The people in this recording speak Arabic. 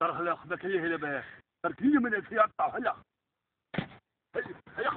ترى هلا خذك هي هلا بها تركني من الفيات هلا هي